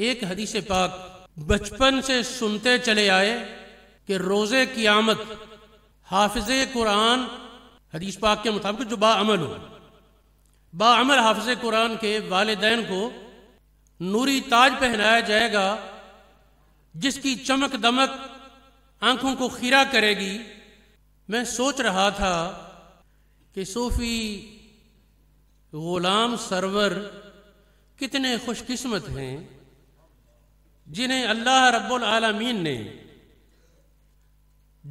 एक हदीस पाक बचपन से सुनते चले आए कि रोज़े क़ियामत हाफ़िज़े कुरान, हदीस पाक के मुताबिक जो बाअमल हो, बाअमल हाफ़िज़े कुरान के वालिदैन को नूरी ताज पहनाया जाएगा जिसकी चमक दमक आँखों को खीरा करेगी। मैं सोच रहा था कि सूफ़ी ग़ुलाम सरवर कितने खुशकिस्मत हैं जिन्हें अल्लाह रब्बुल आलमीन ने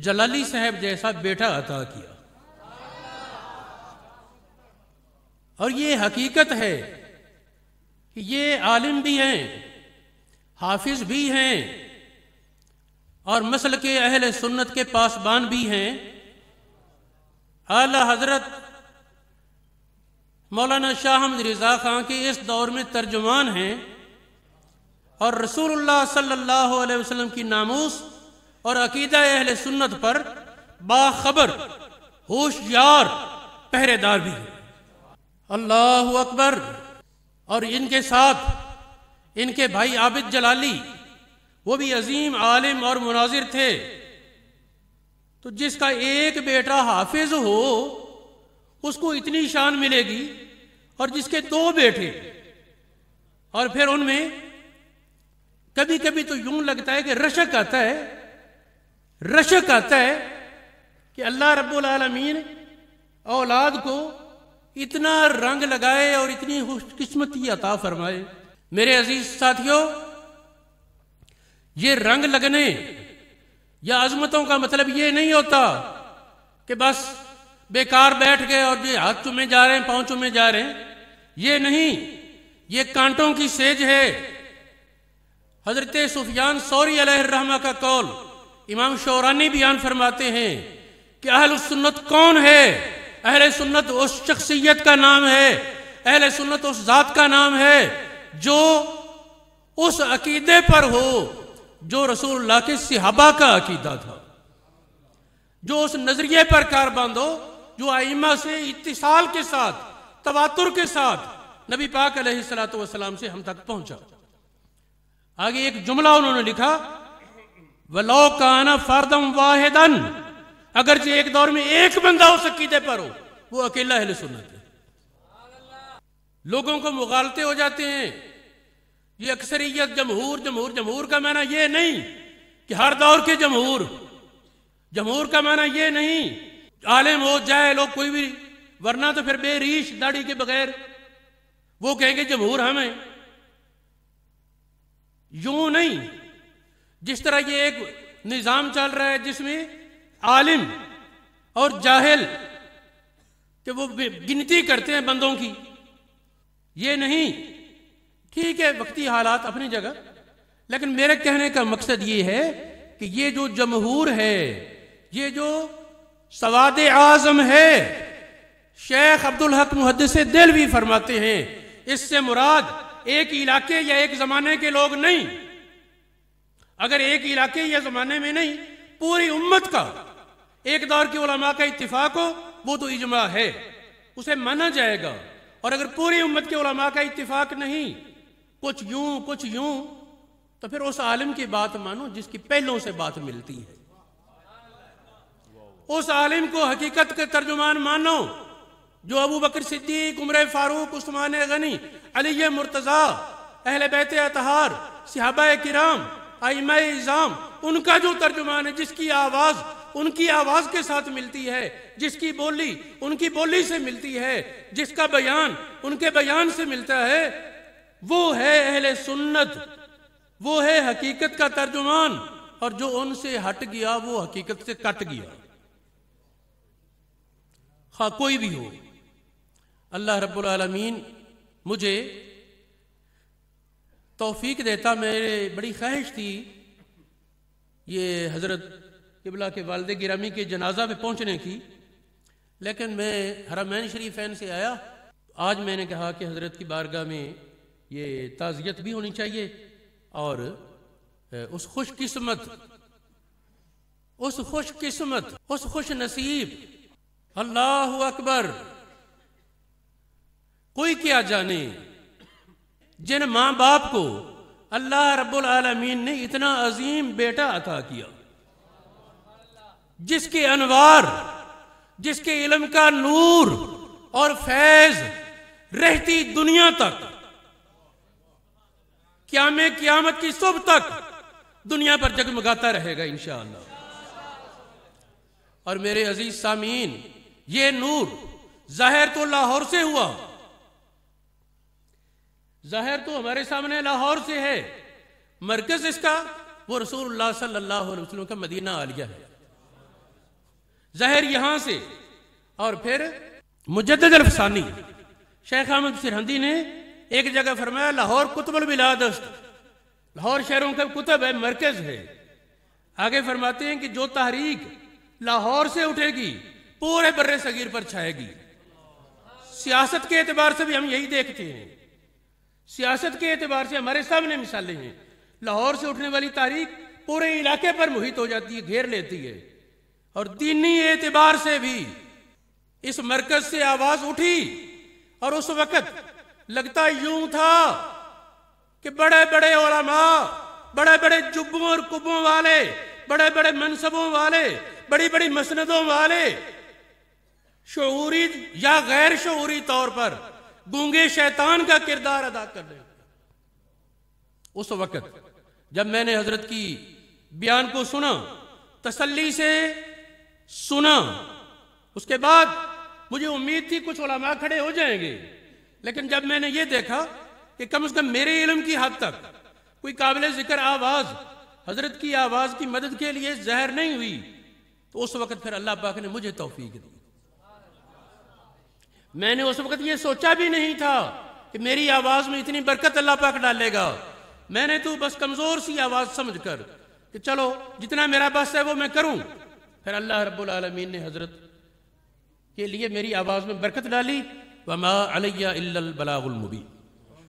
जलाली साहब जैसा बेटा अता किया। और ये हकीकत है कि ये आलिम भी हैं, हाफिज़ भी हैं और मसल के अहले सुन्नत के पासबान भी हैं। आला हजरत मौलाना शाह अहमद रिजा खान के इस दौर में तर्जुमान हैं और रसूलुल्लाह सल्लल्लाहु अलैहि वसल्लम की नामूस और अकीदा अहले सुन्नत पर बाखबर होशियार पहरेदार भी हैं। अल्लाहु अकबर। और इनके साथ इनके भाई आबिद जलाली, वो भी अजीम आलिम और मुनाजिर थे। तो जिसका एक बेटा हाफिज हो उसको इतनी शान मिलेगी, और जिसके दो बेटे और फिर उनमें कभी कभी तो यूं लगता है कि रशक आता है कि अल्लाह रब्बुल आलमीन औलाद को इतना रंग लगाए और इतनी खुशकिस्मती अता फरमाए। मेरे अजीज साथियों, ये रंग लगने या अजमतों का मतलब ये नहीं होता कि बस बेकार बैठ गए और ये हाथ चूमे जा रहे हैं, पाँव चूमे जा रहे हैं, ये नहीं। ये कांटों की सेज है। हजरत सुफयान सौरी अलैहिर्रहमा का कौल, इमाम शौरानी बयान फरमाते हैं कि अहल सुन्नत कौन है? अहल सुन्नत उस शख्सियत का नाम है, अहल सुन्नत उस ज़ात का नाम है जो उस अकीदे पर हो जो रसूलुल्लाह के सहाबा का अकीदा था, जो उस नज़रिए पर कार बांधो जो आइमा से इत्तिसाल के साथ, तवातुर के साथ नबी पाक अलैहिस्सलातु वस्सलाम से हम तक पहुंचा। आगे एक जुमला उन्होंने लिखा, वलो काना फर्दम वाहिदन, अगर जो एक दौर में एक बंदा उस अकीदे पर हो वो अकेला अहले सुन्नत है। लोगों को मुगालते हो जाते हैं। ये अक्सरियत जमहूर का माना ये नहीं कि हर दौर के जमहूर का माना ये नहीं आलिम हो जाए लोग कोई भी, वरना तो फिर बेरीश दाढ़ी के बगैर वो कहेंगे जमहूर हमें यूं नहीं। जिस तरह ये एक निज़ाम चल रहा है जिसमें आलिम और जाहिल कि वो गिनती करते हैं बंदों की, ये नहीं। ठीक है, वक्ती हालात अपनी जगह, लेकिन मेरे कहने का मकसद ये है कि ये जो जमहूर है, ये जो सवाद आजम है, शेख अब्दुल हक मुहद्दिस देहलवी फरमाते हैं इससे मुराद एक इलाके या एक जमाने के लोग नहीं, अगर एक इलाके या जमाने में नहीं पूरी उम्मत का, एक दौर के उलमा का इत्तिफाक हो वो तो इजमा है, उसे माना जाएगा। और अगर पूरी उम्मत के उलमा का इत्तिफाक नहीं, कुछ यूं तो फिर उस आलिम की बात मानो जिसकी पहलों से बात मिलती है। उस आलिम को हकीकत के तर्जुमान मानो जो अबू बकर सिद्दीक, उमर फारूक, उस्मान गनी, अली मुर्तज़ा, अहले बैत अतहार, सहाबाए किराम, आइमाए इज़ाम, उनका जो तर्जुमान है, जिसकी आवाज़ उनकी आवाज़ के साथ मिलती है, जिसकी बोली उनकी बोली से मिलती है, जिसका बयान उनके बयान से मिलता है, वो है अहले सुन्नत, वो है हकीकत का तर्जुमान। और जो उनसे हट गया वो हकीकत से कट गया, खा कोई भी हो। अल्लाह रब्बुल आलमीन मुझे तौफीक देता। मेरे बड़ी ख्वाहिश थी ये हजरत किबला के वालिद गिरामी के जनाजा में पहुंचने की, लेकिन मैं हरमैन शरीफैन से आया। आज मैंने कहा कि हजरत की बारगाह में ये ताज़ियत भी होनी चाहिए और उस खुशकिस्मत उस खुश नसीब। अल्लाहु अकबर। कोई क्या जाने जिन माँ बाप को अल्लाह रब्बुल आलमीन ने इतना अजीम बेटा अता किया जिसके अनवार, जिसके इल्म का नूर और फैज रहती दुनिया तक, क़यामत की सुबह तक दुनिया पर जगमगाता रहेगा इंशाअल्लाह। और मेरे अजीज सामीन, ये नूर ज़ाहिर तो लाहौर से हुआ, ज़ाहिर तो हमारे सामने लाहौर से है, मरकज इसका वो रसूलुल्लाह सल्लल्लाहु अलैहि वसल्लम का मदीना आलिया है, ज़ाहिर यहाँ से। और फिर मुजद्दिद अल्फ सानी शेख अहमद सिरहिंदी ने एक जगह फरमाया लाहौर कुतुबुल बिलाद, लाहौर शहरों का कुतुब है, मरकज है। आगे फरमाते हैं कि जो तहरीक लाहौर से उठेगी पूरे बर्रे सगीर पर छाएगी। सियासत के एतबार से भी हम यही देखते हैं, सियासत के एतबार से हमारे सामने मिसालें हैं। लाहौर से उठने वाली तारीख पूरे इलाके पर मुहित हो जाती है, घेर लेती है। और दीनी एतबार से भी इस मरकज से आवाज उठी, और उस वक्त लगता यूं था कि बड़े बड़े उलमा, बड़े बड़े जुब्बों और कुब्बों वाले, बड़े बड़े मनसबों वाले, बड़ी बड़ी मसनदों वाले शऊरी या गैर शऊरी तौर पर गूंगे शैतान का किरदार अदा कर रहे। उस वक्त जब मैंने हजरत की बयान को सुना, तसल्ली से सुना, उसके बाद मुझे उम्मीद थी कुछ उलमा खड़े हो जाएंगे, लेकिन जब मैंने ये देखा कि कम से कम मेरे इल्म की हद तक कोई काबिल जिक्र आवाज़ हजरत की आवाज़ की मदद के लिए जहर नहीं हुई, तो उस वक्त फिर अल्लाह पाक ने मुझे तौफीक दी। मैंने उस वक्त ये सोचा भी नहीं था कि मेरी आवाज़ में इतनी बरकत अल्लाह पाक डालेगा। मैंने तो बस कमज़ोर सी आवाज़ समझ कर कि चलो जितना मेरा बस है वो मैं करूँ। फिर अल्लाह रब्बुल आलमीन ने हजरत के लिए मेरी आवाज़ में बरकत डाली। वमा अलैया इल्लल बलागुल मुबीन।